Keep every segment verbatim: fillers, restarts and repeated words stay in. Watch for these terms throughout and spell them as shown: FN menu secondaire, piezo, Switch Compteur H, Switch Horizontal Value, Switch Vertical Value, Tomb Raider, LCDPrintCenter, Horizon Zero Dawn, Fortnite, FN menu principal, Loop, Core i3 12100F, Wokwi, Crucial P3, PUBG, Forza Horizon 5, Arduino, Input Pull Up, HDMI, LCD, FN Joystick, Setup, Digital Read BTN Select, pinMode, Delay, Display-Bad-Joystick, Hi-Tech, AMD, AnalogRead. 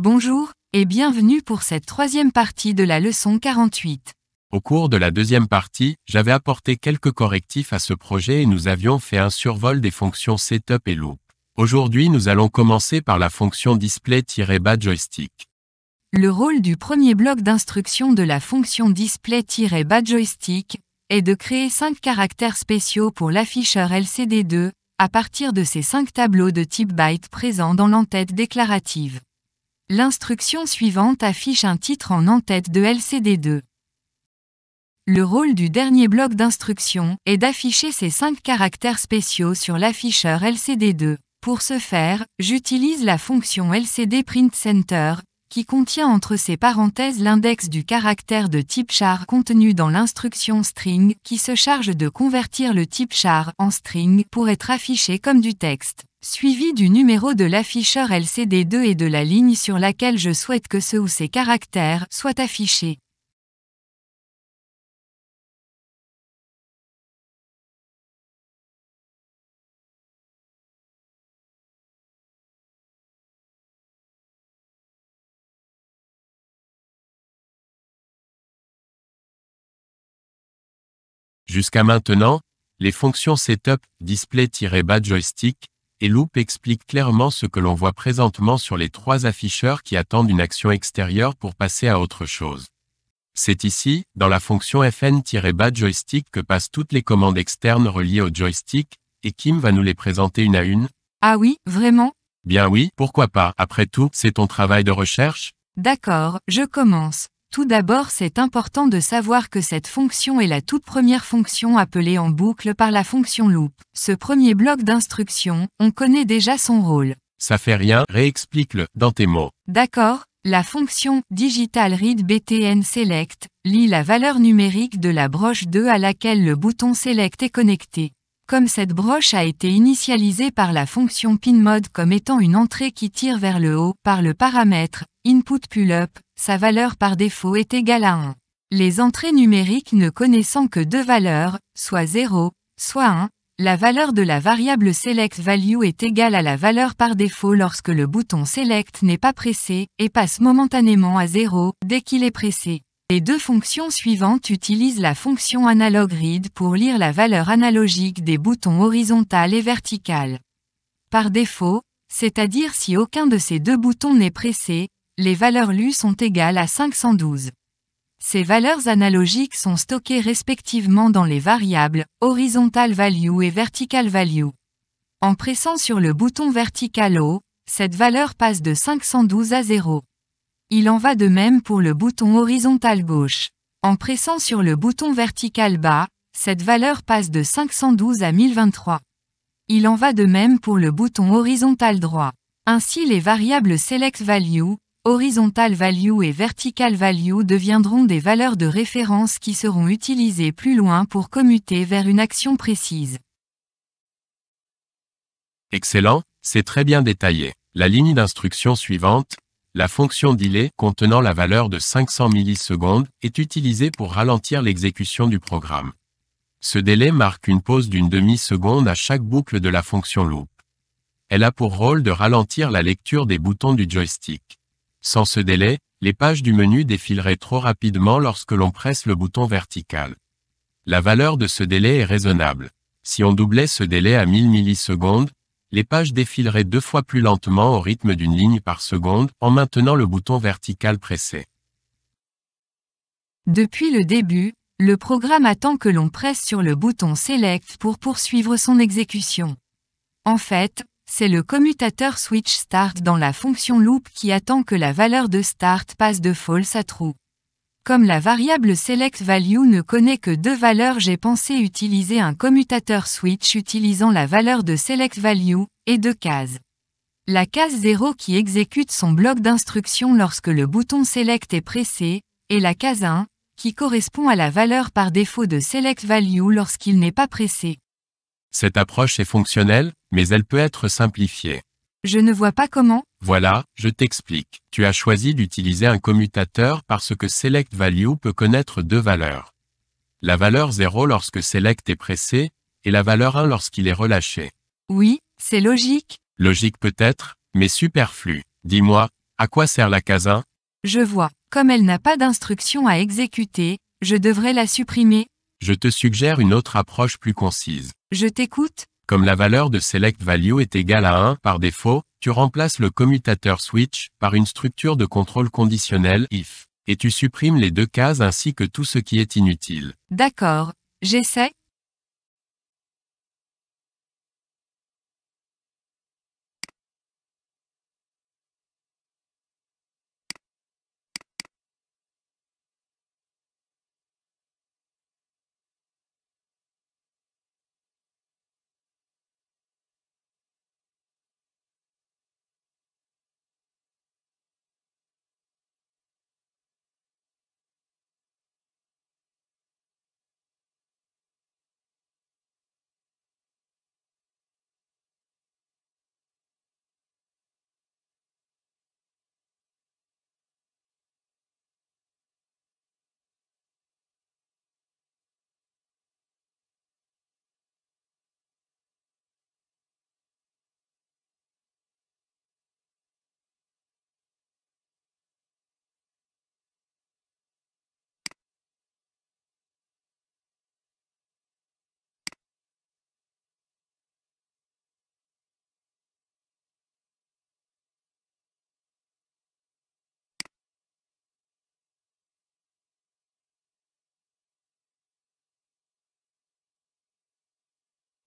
Bonjour et bienvenue pour cette troisième partie de la leçon quarante-huit. Au cours de la deuxième partie, j'avais apporté quelques correctifs à ce projet et nous avions fait un survol des fonctions Setup et Loop. Aujourd'hui nous allons commencer par la fonction Display-Bad-Joystick. Le rôle du premier bloc d'instruction de la fonction Display-Bad-Joystick est de créer cinq caractères spéciaux pour l'afficheur L C D deux, à partir de ces cinq tableaux de type byte présents dans l'entête déclarative. L'instruction suivante affiche un titre en entête de L C D deux. Le rôle du dernier bloc d'instruction est d'afficher ces cinq caractères spéciaux sur l'afficheur L C D deux. Pour ce faire, j'utilise la fonction LCDPrintCenter, qui contient entre ses parenthèses l'index du caractère de type char contenu dans l'instruction string, qui se charge de convertir le type char en string pour être affiché comme du texte, suivi du numéro de l'afficheur L C D deux et de la ligne sur laquelle je souhaite que ce ou ces caractères soient affichés. Jusqu'à maintenant, les fonctions Setup, Display-Bad-Joystick et Loop expliquent clairement ce que l'on voit présentement sur les trois afficheurs qui attendent une action extérieure pour passer à autre chose. C'est ici, dans la fonction F N-BadJoystick, que passent toutes les commandes externes reliées au joystick, et Kim va nous les présenter une à une. Ah oui, vraiment? Bien oui, pourquoi pas? Après tout, c'est ton travail de recherche? D'accord, je commence. Tout d'abord, c'est important de savoir que cette fonction est la toute première fonction appelée en boucle par la fonction loop. Ce premier bloc d'instruction, on connaît déjà son rôle. Ça fait rien, réexplique-le dans tes mots. D'accord, la fonction Digital Read B T N Select lit la valeur numérique de la broche deux à laquelle le bouton Select est connecté. Comme cette broche a été initialisée par la fonction pinMode comme étant une entrée qui tire vers le haut par le paramètre Input Pull Up, sa valeur par défaut est égale à un. Les entrées numériques ne connaissant que deux valeurs, soit zéro, soit un, la valeur de la variable Select Value est égale à la valeur par défaut lorsque le bouton Select n'est pas pressé et passe momentanément à zéro dès qu'il est pressé. Les deux fonctions suivantes utilisent la fonction AnalogRead pour lire la valeur analogique des boutons horizontal et vertical. Par défaut, c'est-à-dire si aucun de ces deux boutons n'est pressé, les valeurs lues sont égales à cinq cent douze. Ces valeurs analogiques sont stockées respectivement dans les variables Horizontal Value et Vertical Value. En pressant sur le bouton vertical haut, cette valeur passe de cinq cent douze à zéro. Il en va de même pour le bouton horizontal gauche. En pressant sur le bouton vertical bas, cette valeur passe de cinq cent douze à mille vingt-trois. Il en va de même pour le bouton horizontal droit. Ainsi les variables Select Value, Horizontal Value et Vertical Value deviendront des valeurs de référence qui seront utilisées plus loin pour commuter vers une action précise. Excellent, c'est très bien détaillé. La ligne d'instruction suivante, la fonction Delay, contenant la valeur de cinq cents millisecondes, est utilisée pour ralentir l'exécution du programme. Ce délai marque une pause d'une demi-seconde à chaque boucle de la fonction Loop. Elle a pour rôle de ralentir la lecture des boutons du joystick. Sans ce délai, les pages du menu défileraient trop rapidement lorsque l'on presse le bouton vertical. La valeur de ce délai est raisonnable. Si on doublait ce délai à mille millisecondes, les pages défileraient deux fois plus lentement au rythme d'une ligne par seconde en maintenant le bouton vertical pressé. Depuis le début, le programme attend que l'on presse sur le bouton Select pour poursuivre son exécution. En fait, c'est le commutateur Switch Start dans la fonction Loop qui attend que la valeur de Start passe de false à true. Comme la variable Select Value ne connaît que deux valeurs, j'ai pensé utiliser un commutateur switch utilisant la valeur de Select Value et deux cases. La case zéro qui exécute son bloc d'instruction lorsque le bouton Select est pressé, et la case un, qui correspond à la valeur par défaut de Select Value lorsqu'il n'est pas pressé. Cette approche est fonctionnelle, mais elle peut être simplifiée. Je ne vois pas comment. Voilà, je t'explique. Tu as choisi d'utiliser un commutateur parce que Select Value peut connaître deux valeurs. La valeur zéro lorsque Select est pressé, et la valeur un lorsqu'il est relâché. Oui, c'est logique. Logique peut-être, mais superflu. Dis-moi, À quoi sert la case un? Je vois. Comme elle n'a pas d'instruction à exécuter, je devrais la supprimer. Je te suggère une autre approche plus concise. Je t'écoute. Comme la valeur de Select Value est égale à un par défaut, tu remplaces le commutateur switch par une structure de contrôle conditionnel if, et tu supprimes les deux cases ainsi que tout ce qui est inutile. D'accord, j'essaie.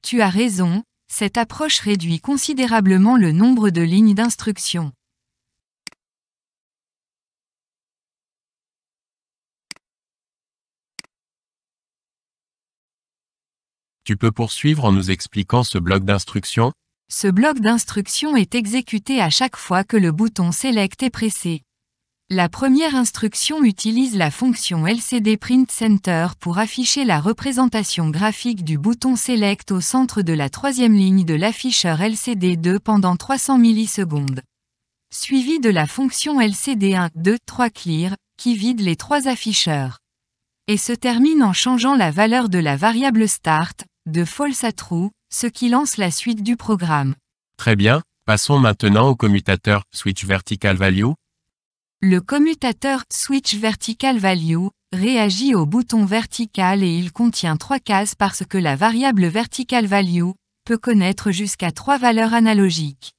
Tu as raison, cette approche réduit considérablement le nombre de lignes d'instruction. Tu peux poursuivre en nous expliquant ce bloc d'instruction? Ce bloc d'instruction est exécuté à chaque fois que le bouton Select est pressé. La première instruction utilise la fonction LCDPrintCenter pour afficher la représentation graphique du bouton Select au centre de la troisième ligne de l'afficheur L C D deux pendant trois cents millisecondes. Suivi de la fonction L C D un, deux, trois Clear, qui vide les trois afficheurs. Et se termine en changeant la valeur de la variable Start, de False à True, ce qui lance la suite du programme. Très bien, passons maintenant au commutateur Switch Vertical Value. Le commutateur Switch Vertical Value réagit au bouton vertical et il contient trois cases parce que la variable Vertical Value peut connaître jusqu'à trois valeurs analogiques.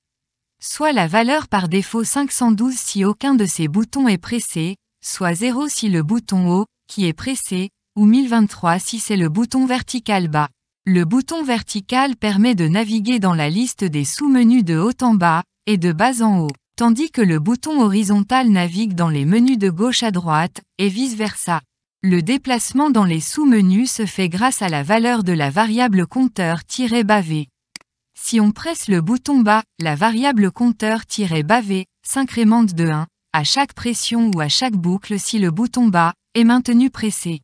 Soit la valeur par défaut cinq cent douze si aucun de ces boutons est pressé, soit zéro si le bouton haut, qui est pressé, ou mille vingt-trois si c'est le bouton vertical bas. Le bouton vertical permet de naviguer dans la liste des sous-menus de haut en bas et de bas en haut, tandis que le bouton horizontal navigue dans les menus de gauche à droite, et vice-versa. Le déplacement dans les sous-menus se fait grâce à la valeur de la variable compteur-bas V. Si on presse le bouton bas, la variable compteur-bas V s'incrémente de un, à chaque pression ou à chaque boucle si le bouton bas est maintenu pressé.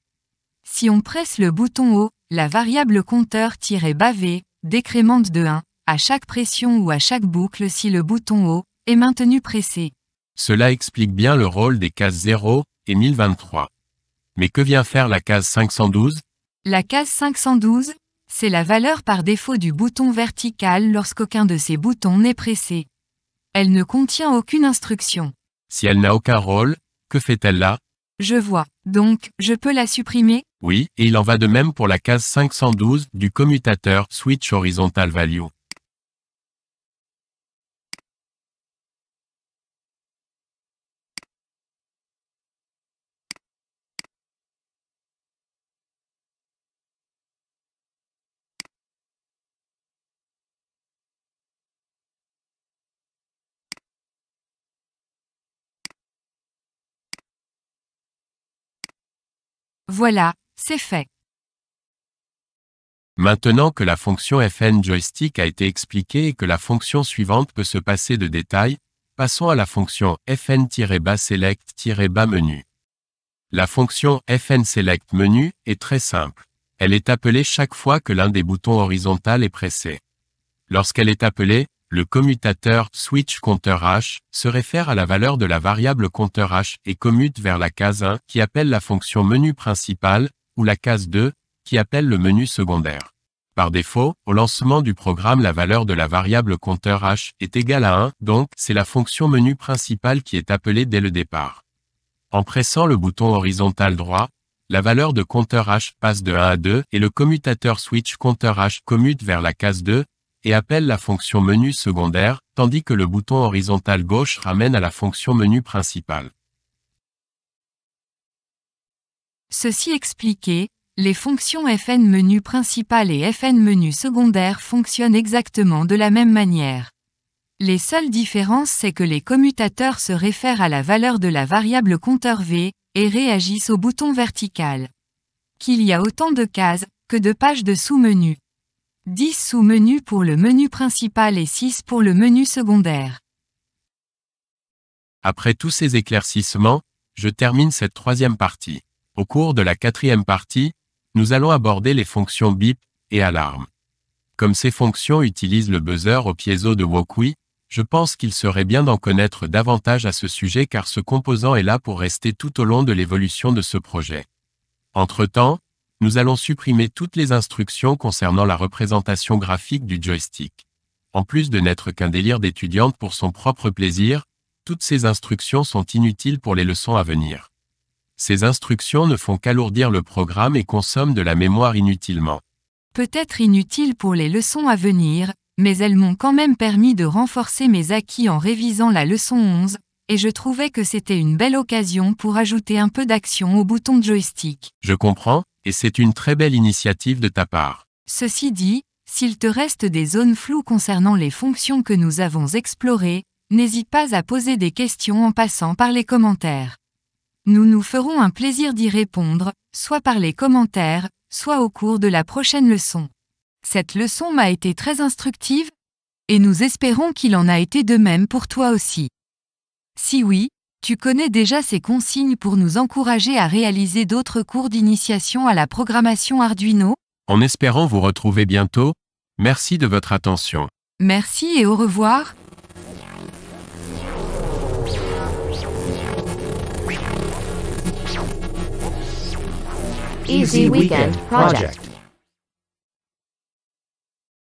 Si on presse le bouton haut, la variable compteur-bas V décrémente de un, à chaque pression ou à chaque boucle si le bouton haut est maintenu pressé. Cela explique bien le rôle des cases zéro et mille vingt-trois. Mais que vient faire la case cinq cent douze? La case cinq cent douze, c'est la valeur par défaut du bouton vertical lorsqu'aucun de ces boutons n'est pressé. Elle ne contient aucune instruction. Si elle n'a aucun rôle, que fait-elle là? Je vois. Donc, je peux la supprimer? Oui, et il en va de même pour la case cinq cent douze du commutateur Switch Horizontal Value. Voilà, c'est fait. Maintenant que la fonction F N Joystick a été expliquée et que la fonction suivante peut se passer de détails, passons à la fonction F N Select Menu. La fonction F N Select Menu est très simple. Elle est appelée chaque fois que l'un des boutons horizontaux est pressé. Lorsqu'elle est appelée, le commutateur Switch Compteur H se réfère à la valeur de la variable Compteur H et commute vers la case un qui appelle la fonction menu principal ou la case deux qui appelle le menu secondaire. Par défaut, au lancement du programme, la valeur de la variable compteur H est égale à un, donc c'est la fonction menu principal qui est appelée dès le départ. En pressant le bouton horizontal droit, la valeur de compteur H passe de un à deux et le commutateur Switch compteur H commute vers la case deux et appelle la fonction menu secondaire, tandis que le bouton horizontal gauche ramène à la fonction menu principal. Ceci expliqué, les fonctions F N menu principal et F N menu secondaire fonctionnent exactement de la même manière. Les seules différences, c'est que les commutateurs se réfèrent à la valeur de la variable compteur V et réagissent au bouton vertical. Qu'il y a autant de cases que de pages de sous-menus. dix sous-menus pour le menu principal et six pour le menu secondaire. Après tous ces éclaircissements, je termine cette troisième partie. Au cours de la quatrième partie, nous allons aborder les fonctions bip et alarme. Comme ces fonctions utilisent le buzzer au piezo de Wokwi, je pense qu'il serait bien d'en connaître davantage à ce sujet car ce composant est là pour rester tout au long de l'évolution de ce projet. Entre-temps, nous allons supprimer toutes les instructions concernant la représentation graphique du joystick. En plus de n'être qu'un délire d'étudiante pour son propre plaisir, toutes ces instructions sont inutiles pour les leçons à venir. Ces instructions ne font qu'alourdir le programme et consomment de la mémoire inutilement. Peut-être inutiles pour les leçons à venir, mais elles m'ont quand même permis de renforcer mes acquis en révisant la leçon onze, et je trouvais que c'était une belle occasion pour ajouter un peu d'action au bouton joystick. Je comprends, et c'est une très belle initiative de ta part. Ceci dit, s'il te reste des zones floues concernant les fonctions que nous avons explorées, n'hésite pas à poser des questions en passant par les commentaires. Nous nous ferons un plaisir d'y répondre, soit par les commentaires, soit au cours de la prochaine leçon. Cette leçon m'a été très instructive, et nous espérons qu'il en a été de même pour toi aussi. Si oui, tu connais déjà ces consignes pour nous encourager à réaliser d'autres cours d'initiation à la programmation Arduino. En espérant vous retrouver bientôt, merci de votre attention. Merci et au revoir. Easy Weekend Project.